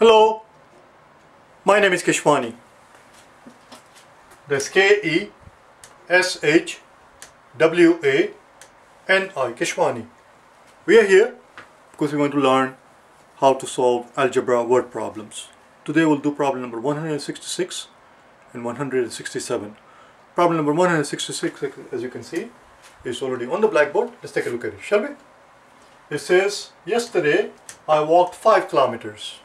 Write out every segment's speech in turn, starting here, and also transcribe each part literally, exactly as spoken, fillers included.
Hello, my name is Keshwani. That's K E S H W A N I, Keshwani. We are here because we want to learn how to solve algebra word problems. Today we'll do problem number one hundred sixty-six and one hundred sixty-seven. Problem number one hundred sixty-six, as you can see, is already on the blackboard. Let's take a look at it, shall we? It says, yesterday I walked five kilometers.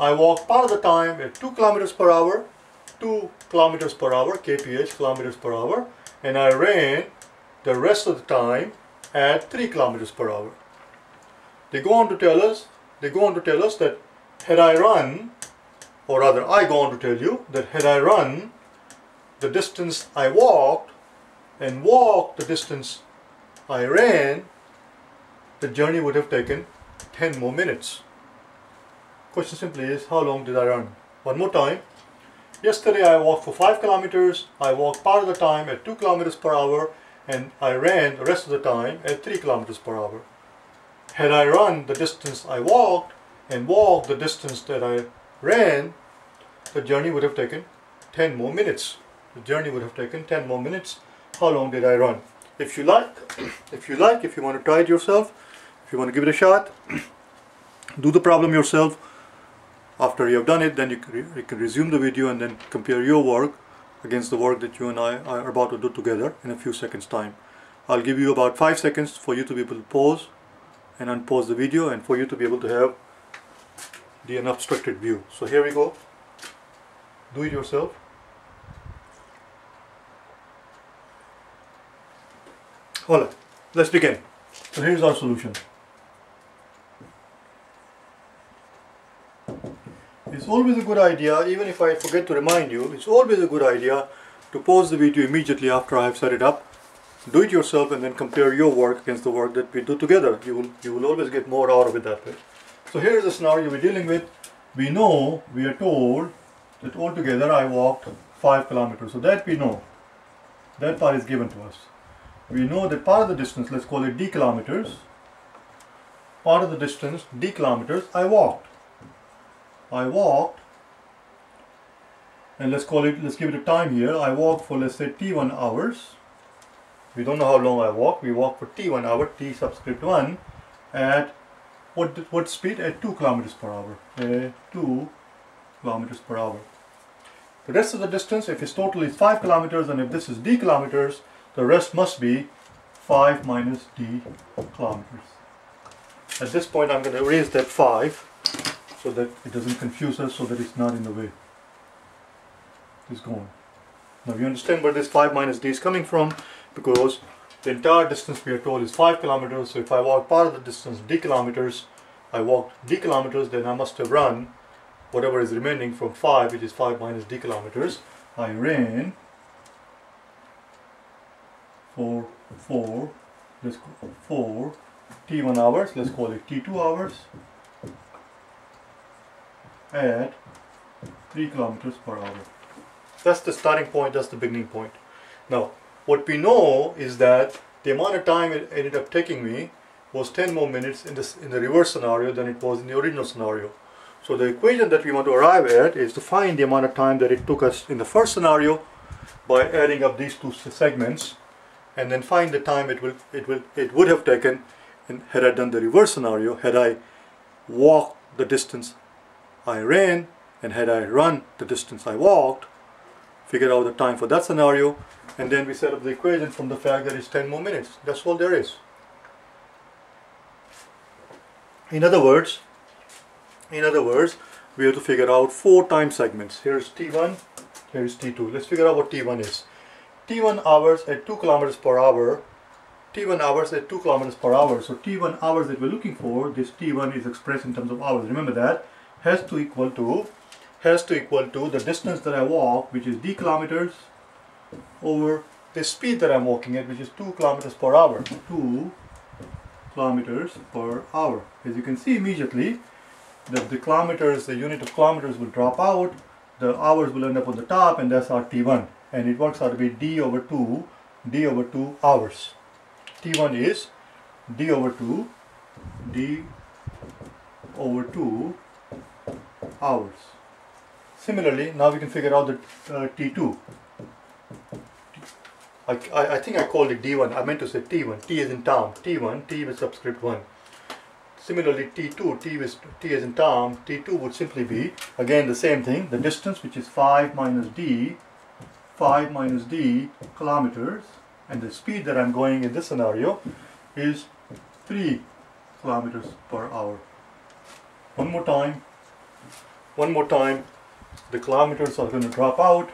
I walk part of the time at two kilometers per hour, two kilometers per hour, kph, kilometers per hour, and I ran the rest of the time at three kilometers per hour. They go on to tell us, they go on to tell us that had I run, or rather I go on to tell you that had I run the distance I walked and walked the distance I ran, the journey would have taken ten more minutes. Question simply is, how long did I run? One more time. Yesterday I walked for five kilometers, I walked part of the time at two kilometers per hour, and I ran the rest of the time at three kilometers per hour. Had I run the distance I walked and walked the distance that I ran, the journey would have taken ten more minutes. The journey would have taken ten more minutes. How long did I run? If you like, if you like, if you want to try it yourself, if you want to give it a shot, do the problem yourself. After you have done it, then you can, you can resume the video and then compare your work against the work that you and I are about to do together in a few seconds time. I'll give you about five seconds for you to be able to pause and unpause the video and for you to be able to have the unobstructed view. So here we go. Do it yourself. Alright, let's begin. So here's our solution. It's always a good idea, even if I forget to remind you, it's always a good idea to pause the video immediately after I have set it up. Do it yourself and then compare your work against the work that we do together. You will, you will always get more out of it that way. So here is the scenario we're dealing with. We know, we are told, that altogether I walked five kilometers. So that we know. That part is given to us. We know that part of the distance, let's call it d kilometers, part of the distance, d kilometers, I walked. I walked, and let's call it, let's give it a time here. I walked for, let's say, t one hours. We don't know how long I walked. We walked for t one hour, t subscript one, at what what speed? At two kilometers per hour. At two kilometers per hour. The rest of the distance, if it's total, is five kilometers, and if this is d kilometers, the rest must be five minus d kilometers. At this point, I'm going to erase that five. So that it doesn't confuse us, so that it's not in the way. It's gone. Now you understand where this five minus d is coming from, because the entire distance we are told is five kilometers, so if I walk part of the distance d kilometers, I walked d kilometers, then I must have run whatever is remaining from five, which is five minus d kilometers. I ran for four, let's call four t one hours, let's call it t two hours, at three kilometers per hour. That's the starting point, that's the beginning point. Now, what we know is that the amount of time it ended up taking me was ten more minutes in, this, in the reverse scenario than it was in the original scenario. So the equation that we want to arrive at is to find the amount of time that it took us in the first scenario by adding up these two segments, and then find the time it will it will it would have taken and had I done the reverse scenario, had I walked the distance I ran, and had I run the distance I walked, figured out the time for that scenario, and then we set up the equation from the fact that it's ten more minutes. That's all there is. In other words, in other words, we have to figure out four time segments. Here's T one, here's T two. Let's figure out what T one is. T one hours at two kilometers per hour. T one hours at two kilometers per hour. So T one hours that we're looking for, this T one is expressed in terms of hours. Remember that. Has to equal to has to equal to the distance that I walk, which is d kilometers, over the speed that I'm walking at, which is two kilometers per hour. two kilometers per hour. As you can see immediately, that the kilometers, the unit of kilometers will drop out, the hours will end up on the top, and that's our T one. And it works out to be d over two, d over two hours. T one is d over two, d over two hours. Similarly, now we can figure out the uh, T two. I, I think I called it D one, I meant to say T one, T is in Tom, T one, T with subscript one. Similarly T two, T is, T is in Tom, T two would simply be, again the same thing, the distance, which is five minus D, five minus D kilometers, and the speed that I'm going in this scenario is three kilometers per hour. One more time, one more time, the kilometers are going to drop out,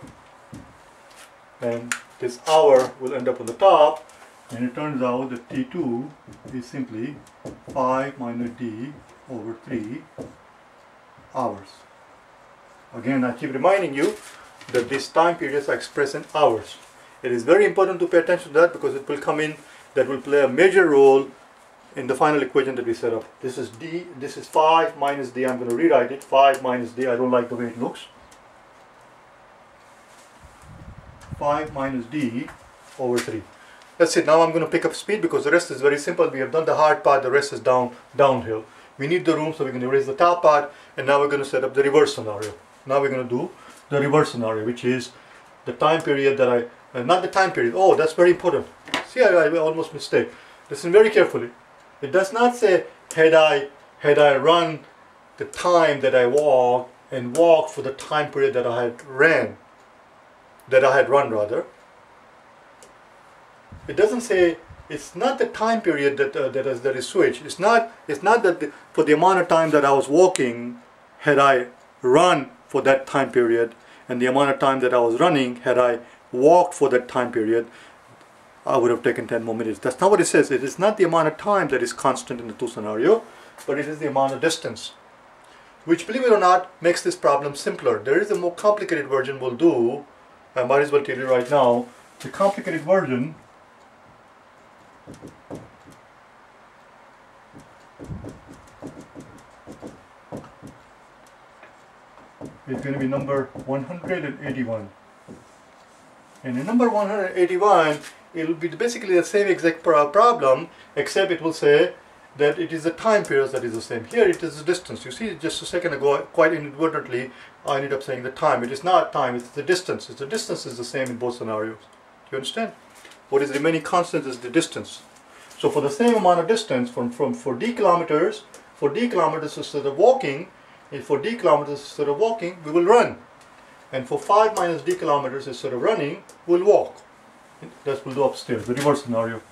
and this hour will end up on the top, and it turns out that T two is simply five minus D over three hours. Again, I keep reminding you that these time periods are expressed in hours. It is very important to pay attention to that, because it will come in, that will play a major role in the final equation that we set up. This is D, this is five minus D, I'm going to rewrite it, five minus D, I don't like the way it looks. five minus D over three. That's it. Now I'm going to pick up speed, because the rest is very simple. We have done the hard part, the rest is down downhill. We need the room, so we can erase the top part, and now we're going to set up the reverse scenario. Now we're going to do the reverse scenario, which is the time period that I, uh, not the time period, oh that's very important. See, I, I almost mistake. Listen very carefully. It does not say, had I, had I run the time that I walked, and walked for the time period that I had ran. that I had run rather. It doesn't say, it's not the time period that, uh, that, is, that is switched. It's not, it's not that the, for the amount of time that I was walking, had I run for that time period, and the amount of time that I was running, had I walked for that time period, I would have taken ten more minutes. That's not what it says. It is not the amount of time that is constant in the two scenario, but it is the amount of distance. Which, believe it or not, makes this problem simpler. There is a more complicated version we'll do. I might as well tell you right now, the complicated version is going to be number one hundred eighty-one. And in number one hundred eighty-one, it will be basically the same exact problem, except it will say that it is the time period that is the same. Here it is the distance. You see, just a second ago, quite inadvertently, I ended up saying the time. It is not time, it's the distance. It's the distance is the same in both scenarios. Do you understand? What is remaining constant is the distance. So for the same amount of distance, from, from for d kilometers, for d kilometers instead of walking, and for d kilometers instead of walking, we will run. And for five minus d kilometers instead of running, we'll walk. That we'll do upstairs, the reverse scenario.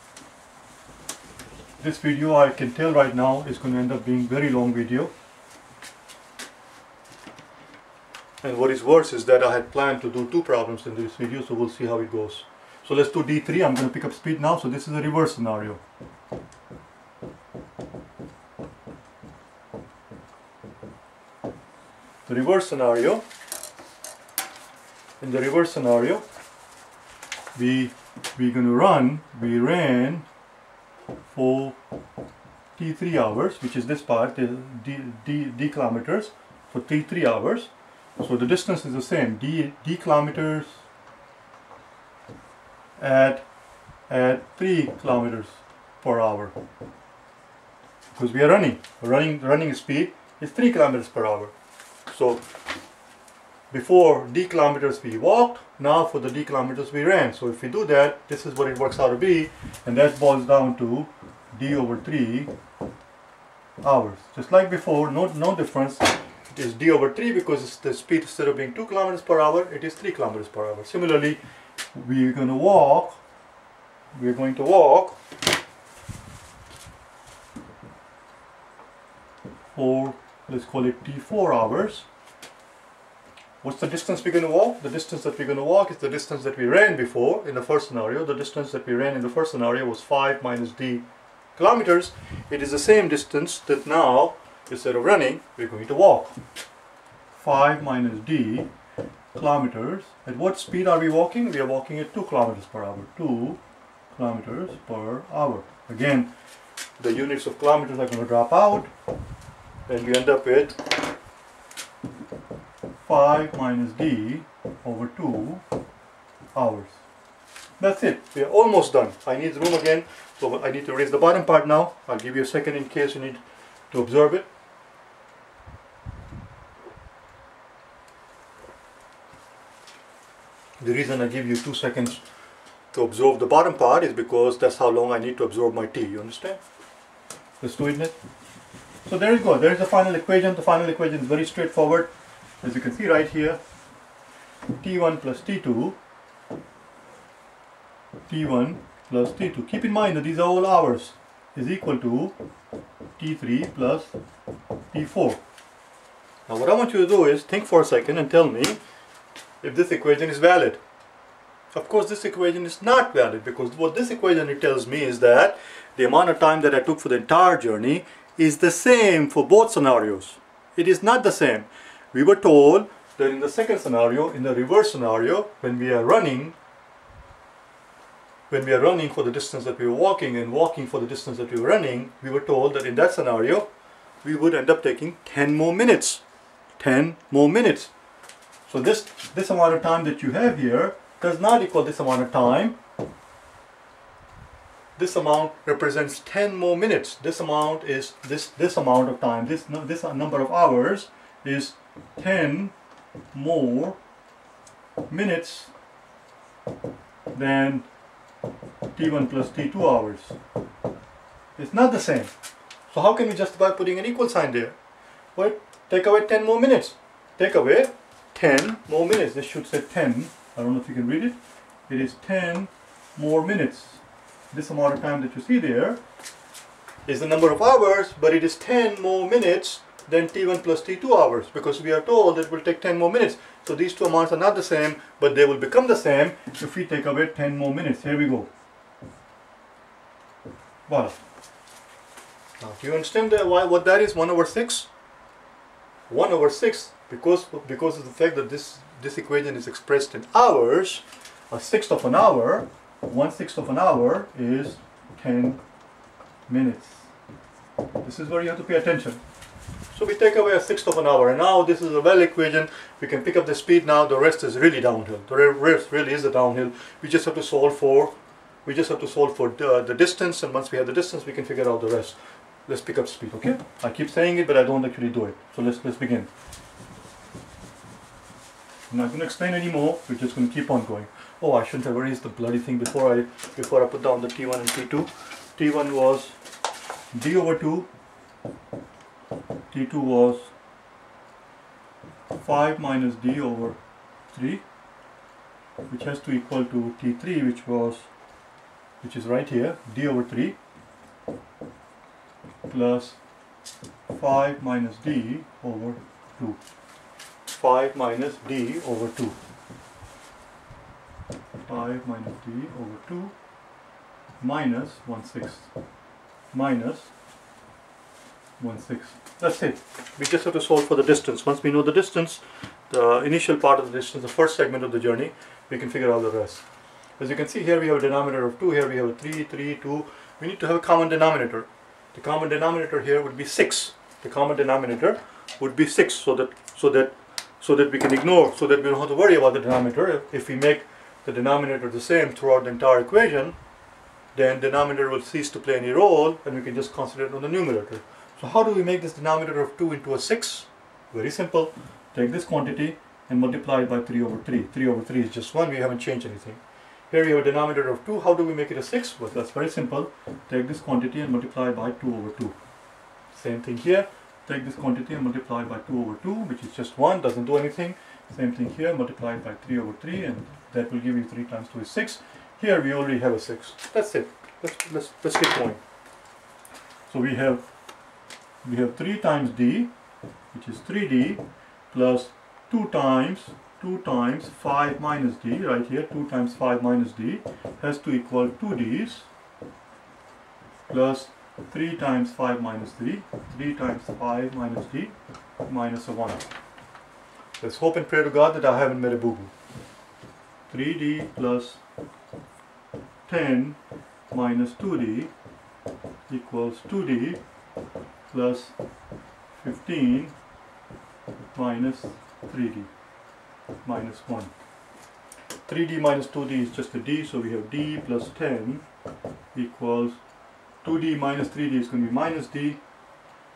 This video, I can tell right now, is going to end up being very long video. And what is worse is that I had planned to do two problems in this video, so we'll see how it goes. So let's do D three. I'm going to pick up speed now, so this is a reverse scenario. The reverse scenario. In the reverse scenario, we, we're going to run, we ran for T three hours, which is this part, D, D, D kilometers, for T three hours. So the distance is the same, D, D kilometers at, at three kilometers per hour. Because we are running, running, running speed is three kilometers per hour. So before D kilometers we walked, now for the D kilometers we ran. So if we do that, this is what it works out to be, and that boils down to D over three hours. Just like before, no, no difference. It is D over three because it's the speed, instead of being two kilometers per hour, it is three kilometers per hour. Similarly, we're going to walk, we're going to walk for, let's call it T four hours. What's the distance we're going to walk? The distance that we're going to walk is the distance that we ran before in the first scenario. The distance that we ran in the first scenario was five minus D kilometers. It is the same distance that now, instead of running, we're going to walk. five minus D kilometers. At what speed are we walking? We are walking at two kilometers per hour. two kilometers per hour. Again, the units of kilometers are going to drop out. Then we end up with five minus D over two hours. That's it. We are almost done. I need room again, so I need to raise the bottom part now. I'll give you a second in case you need to observe it. The reason I give you two seconds to absorb the bottom part is because that's how long I need to absorb my tea, you understand? Let's do it next. So there you go, there is the final equation. The final equation is very straightforward. As you can see right here, T one plus T two, T one plus T two. Keep in mind that these are all hours, is equal to T three plus T four. Now what I want you to do is think for a second and tell me if this equation is valid. Of course this equation is not valid, because what this equation it tells me is that the amount of time that I took for the entire journey is the same for both scenarios. It is not the same. We were told that in the second scenario, in the reverse scenario, when we are running, when we are running for the distance that we were walking and walking for the distance that we were running, we were told that in that scenario, we would end up taking ten more minutes. ten more minutes. So this, this amount of time that you have here does not equal this amount of time. This amount represents ten more minutes. This amount is this this amount of time. This this number of hours is ten more minutes than T one plus T two hours. It's not the same. So how can we justify putting an equal sign there? Well, take away ten more minutes. Take away ten more minutes. This should say ten. I don't know if you can read it. It is ten more minutes. This amount of time that you see there is the number of hours, but it is ten more minutes than T one plus T two hours, because we are told that it will take ten more minutes. So these two amounts are not the same, but they will become the same if we take away ten more minutes. Here we go. Voila. Now, do you understand that why what that is? one over six? one over six, because, because of the fact that this, this equation is expressed in hours, a sixth of an hour, one sixth of an hour is ten minutes. This is where you have to pay attention. So we take away a sixth of an hour, and now this is a well equation. We can pick up the speed now. The rest is really downhill. The rest really is a downhill. We just have to solve for, we just have to solve for the, the distance, and once we have the distance, we can figure out the rest. Let's pick up speed, okay? I keep saying it, but I don't actually do it. So let's let's begin. I'm not going to explain anymore. We're just going to keep on going. Oh, I shouldn't have erased the bloody thing before I before I put down the T one and T two. T one was D over two. T two was five minus D over three, which has to equal to T three, which was which is right here, D over three plus five minus D over two. five minus D over two. five minus D over two minus one sixth minus one sixth. That's it. We just have to solve for the distance. Once we know the distance, the initial part of the distance, the first segment of the journey, we can figure out the rest. As you can see here, we have a denominator of two, here we have a three, three, two. We need to have a common denominator. The common denominator here would be six. The common denominator would be six, so that so that so that we can ignore, so that we don't have to worry about the denominator. If we make the denominator the same throughout the entire equation, then denominator will cease to play any role, and we can just concentrate on the numerator. So how do we make this denominator of two into a six? Very simple. Take this quantity and multiply it by three over three. three over three is just one. We haven't changed anything. Here we have a denominator of two. How do we make it a six? Well, that's very simple. Take this quantity and multiply by two over two. Same thing here. Take this quantity and multiply by two over two, which is just one, doesn't do anything. Same thing here, multiply by three over three, and that will give you three times two is six. Here we already have a six. That's it. Let's, let's, let's keep going. So we have we have three times D, which is three D, plus two times, two times five minus D, right here, two times five minus D has to equal two D's, plus three times five minus D, three times five minus D, minus a one. Let's hope and pray to God that I haven't made a boo-boo. three D plus ten minus two D equals two D, plus fifteen minus three D minus one. three D minus two D is just a D, so we have D plus ten equals two D minus three D is going to be minus D,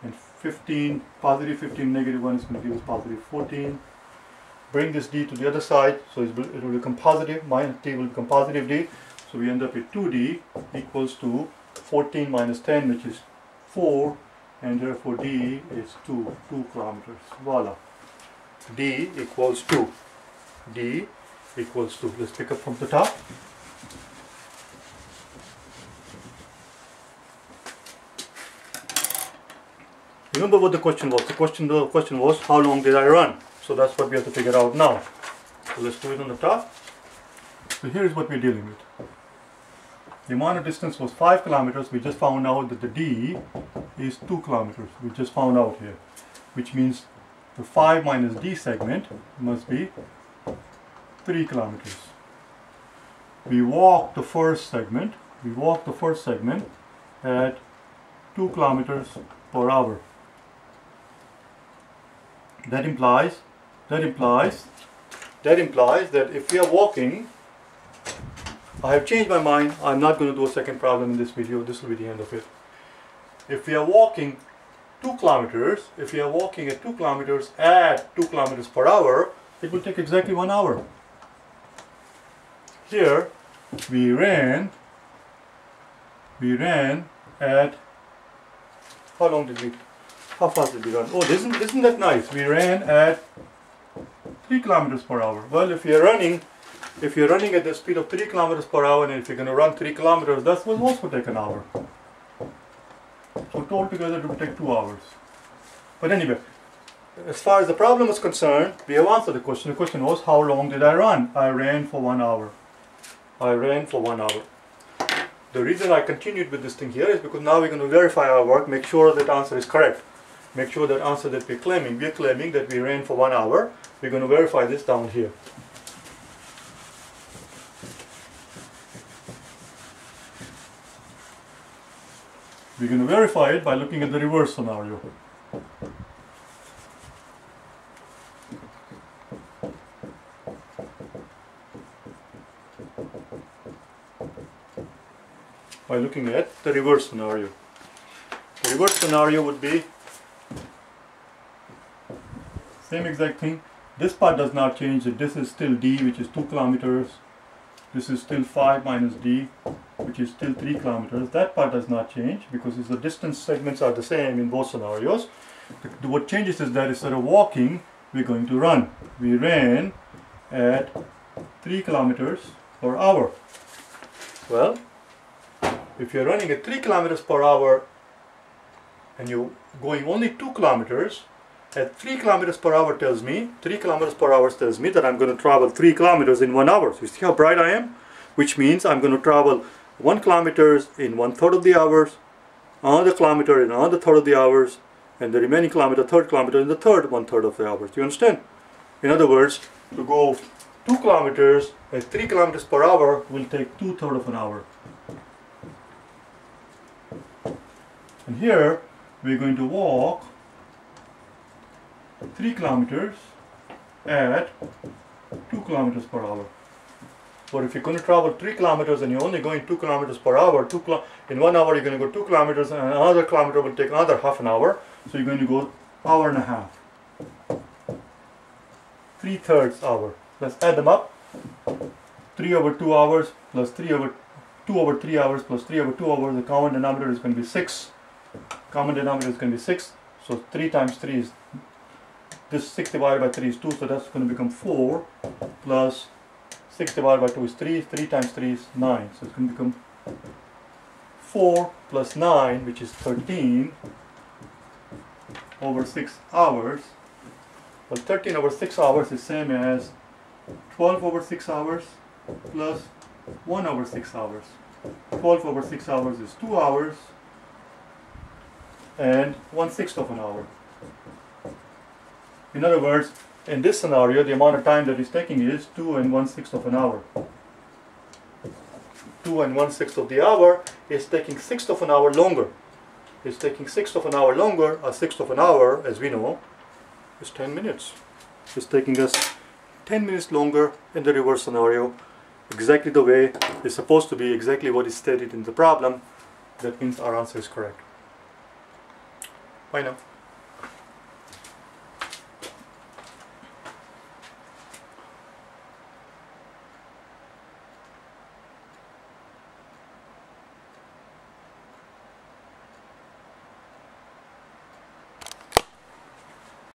and fifteen, positive fifteen, negative one is going to give us positive fourteen, bring this D to the other side, so it will become positive, minus T will become positive D, so we end up with two D equals to fourteen minus ten, which is four, and therefore D is two, two kilometers, voila, D equals two, D equals two, let's pick up from the top. Remember what the question was. The question, the question was, how long did I run? So that's what we have to figure out now. So let's do it on the top. So here's what we're dealing with. The amount of distance was five kilometers. We just found out that the D is two kilometers. We just found out here. Which means the five minus D segment must be three kilometers. We walked the first segment. We walked the first segment at two kilometers per hour. That implies, that implies, that implies that if we are walking, I have changed my mind, I'm not going to do a second problem in this video, this will be the end of it. If we are walking two kilometers, if we are walking at two kilometers at two kilometers per hour, it will take exactly one hour. Here, we ran, we ran at, how long did we, how fast did we run? Oh, isn't, isn't that nice? We ran at three kilometers per hour. Well, if you're running, if you're running at the speed of three kilometers per hour, and if you're going to run three kilometers, that will also take an hour. So total together it will take two hours. But anyway, as far as the problem is concerned, we have answered the question. The question was, how long did I run? I ran for one hour. I ran for one hour. The reason I continued with this thing here is because now we're going to verify our work, make sure that answer is correct. Make sure that answer that we're claiming, we're claiming that we ran for one hour. We're going to verify this down here. We're going to verify it by looking at the reverse scenario. By looking at the reverse scenario. The reverse scenario would be same exact thing. This part does not change. This is still D, which is two kilometers. This is still five minus D, which is still three kilometers. That part does not change because it's the distance segments are the same in both scenarios. The, the, what changes is that instead of walking, we're going to run. We ran at three kilometers per hour. Well, if you're running at three kilometers per hour and you're going only two kilometers, at three kilometers per hour tells me, three kilometers per hour tells me that I'm going to travel three kilometers in one hour. So you see how bright I am? Which means I'm going to travel one kilometer in one third of the hours, another kilometer in another third of the hours, and the remaining kilometer, third kilometer in the third one third of the hours. Do you understand? In other words, to go two kilometers at three kilometers per hour will take two thirds of an hour. And here we're going to walk three kilometers at two kilometers per hour. But if you're going to travel three kilometers and you're only going two kilometers per hour, two in one hour you're going to go two kilometers and another kilometer will take another half an hour. So you're going to go hour and a half. Three thirds hour. Let's add them up. Three over two hours plus three over two over three hours plus three over two hours. The common denominator is going to be six. Common denominator is going to be six. So three times three is this six divided by three is two, so that's going to become four, plus six divided by two is three, three times three is nine, so it's going to become four plus nine, which is thirteen over six hours. Well, thirteen over six hours is same as twelve over six hours plus one over six hours. twelve over six hours is two hours and one sixth of an hour. In other words, in this scenario, the amount of time that is taking is two and one sixth of an hour. two and one sixth of the hour is taking sixth of an hour longer. It's taking sixth of an hour longer. A sixth of an hour, as we know, is ten minutes. It's taking us ten minutes longer in the reverse scenario, exactly the way it's supposed to be, exactly what is stated in the problem. That means our answer is correct. Bye now.